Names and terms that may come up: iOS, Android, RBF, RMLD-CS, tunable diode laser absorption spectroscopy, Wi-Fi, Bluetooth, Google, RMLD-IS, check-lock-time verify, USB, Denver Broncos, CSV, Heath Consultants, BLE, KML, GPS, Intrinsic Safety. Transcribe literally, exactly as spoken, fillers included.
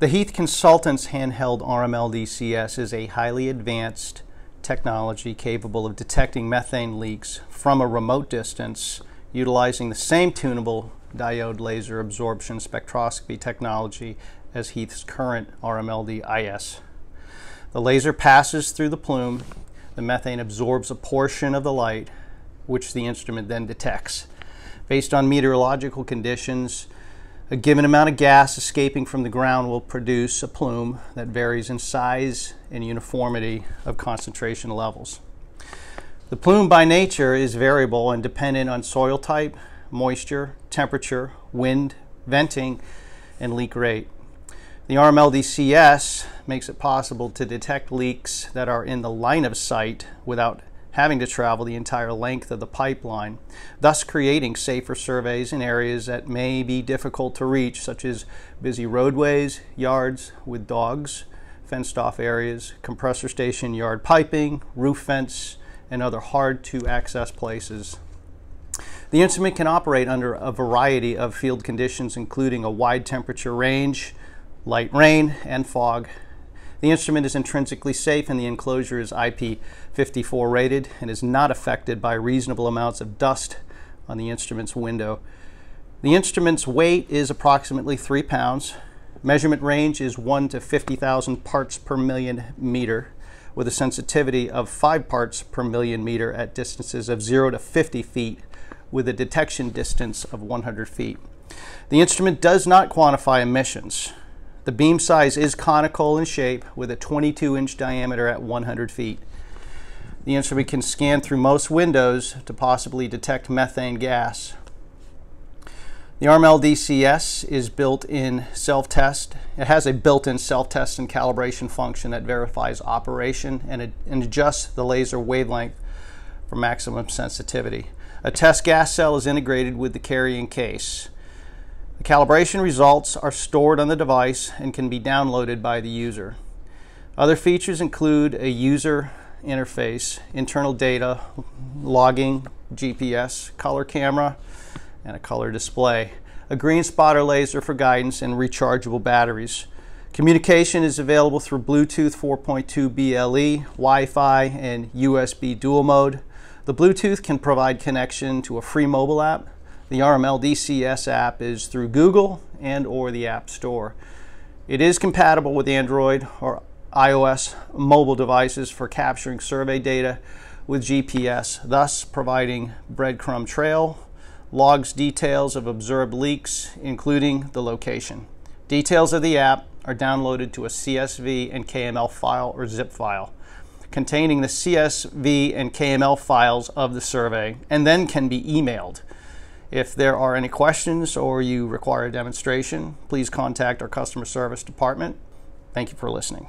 The Heath Consultants handheld R M L D C S is a highly advanced technology capable of detecting methane leaks from a remote distance utilizing the same tunable diode laser absorption spectroscopy technology as Heath's current R M L D I S. The laser passes through the plume, the methane absorbs a portion of the light, which the instrument then detects. Based on meteorological conditions, a given amount of gas escaping from the ground will produce a plume that varies in size and uniformity of concentration levels. The plume by nature is variable and dependent on soil type, moisture, temperature, wind, venting, and leak rate. The R M L D C S makes it possible to detect leaks that are in the line of sight without having to travel the entire length of the pipeline, thus creating safer surveys in areas that may be difficult to reach, such as busy roadways, yards with dogs, fenced-off areas, compressor station yard piping, roof vents, and other hard-to-access places. The instrument can operate under a variety of field conditions, including a wide temperature range, light rain, and fog. The instrument is intrinsically safe, and the enclosure is I P fifty-four rated and is not affected by reasonable amounts of dust on the instrument's window. The instrument's weight is approximately three pounds. Measurement range is one to fifty thousand parts per million meter, with a sensitivity of five parts per million meter at distances of zero to fifty feet, with a detection distance of one hundred feet. The instrument does not quantify emissions. The beam size is conical in shape with a twenty-two inch diameter at one hundred feet. The instrument can scan through most windows to possibly detect methane gas. The R M L D C S is built in self-test. It has a built-in self-test and calibration function that verifies operation and adjusts the laser wavelength for maximum sensitivity. A test gas cell is integrated with the carrying case. The calibration results are stored on the device and can be downloaded by the user. Other features include a user interface, internal data, logging, G P S, color camera, and a color display, a green spotter laser for guidance, and rechargeable batteries. Communication is available through Bluetooth four point two B L E, Wi-Fi, and U S B dual mode. The Bluetooth can provide connection to a free mobile app. The R M L D C S app is through Google and or the App Store. It is compatible with Android or iOS mobile devices for capturing survey data with G P S, thus providing breadcrumb trail, logs details of observed leaks, including the location. Details of the app are downloaded to a C S V and K M L file or zip file, containing the C S V and K M L files of the survey, and then can be emailed. If there are any questions or you require a demonstration, please contact our customer service department. Thank you for listening.